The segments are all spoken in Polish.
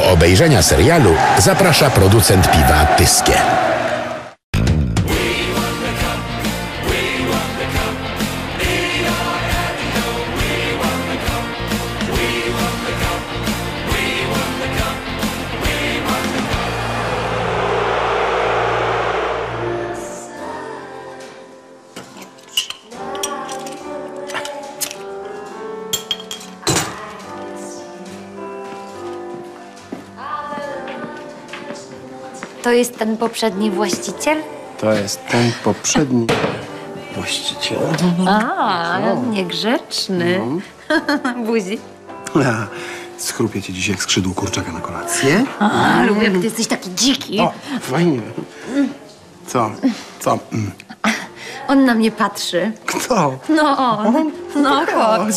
Do obejrzenia serialu zaprasza producent piwa Tyskie. To jest ten poprzedni właściciel? To jest ten poprzedni właściciel. A, niegrzeczny. No. Buzi. Schrupię cię dzisiaj jak skrzydło kurczaka na kolację. A, lubię, jak ty jesteś taki dziki. O, fajnie. Co? On na mnie patrzy. Kto? No on. No chodź.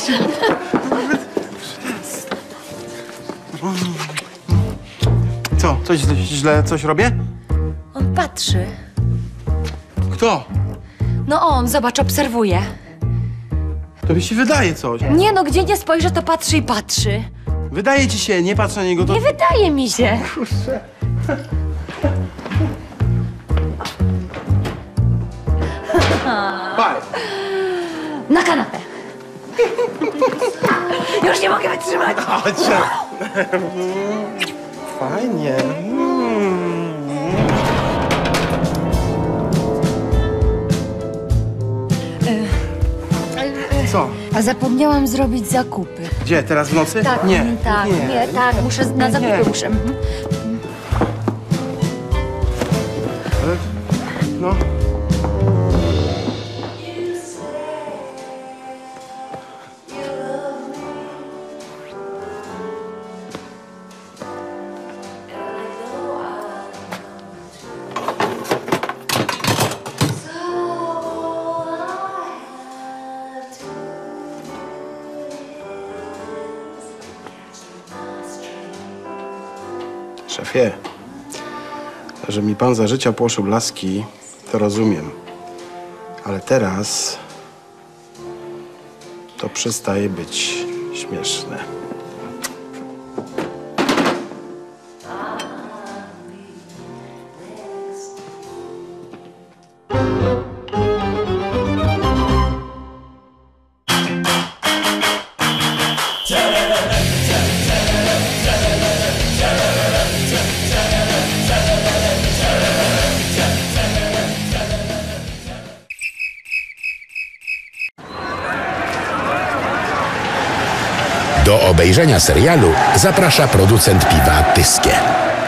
Co? Coś źle? Coś robię? On patrzy. Kto? No on, zobacz, obserwuje. To mi się wydaje coś. Nie no, gdzie nie spojrzę, to patrzy i patrzy. Wydaje ci się, nie patrz na niego, to... Nie wydaje mi się. Kurczę. Na kanapę. Już nie mogę wytrzymać. Fajnie. Co? A zapomniałam zrobić zakupy. Gdzie? Teraz w nocy? Tak, nie. Tak, nie, tak. Muszę na zakupy muszę. No. Szefie, że mi pan za życia płoszył laski, to rozumiem. Ale teraz to przestaje być śmieszne. Do obejrzenia serialu zaprasza producent piwa Tyskie.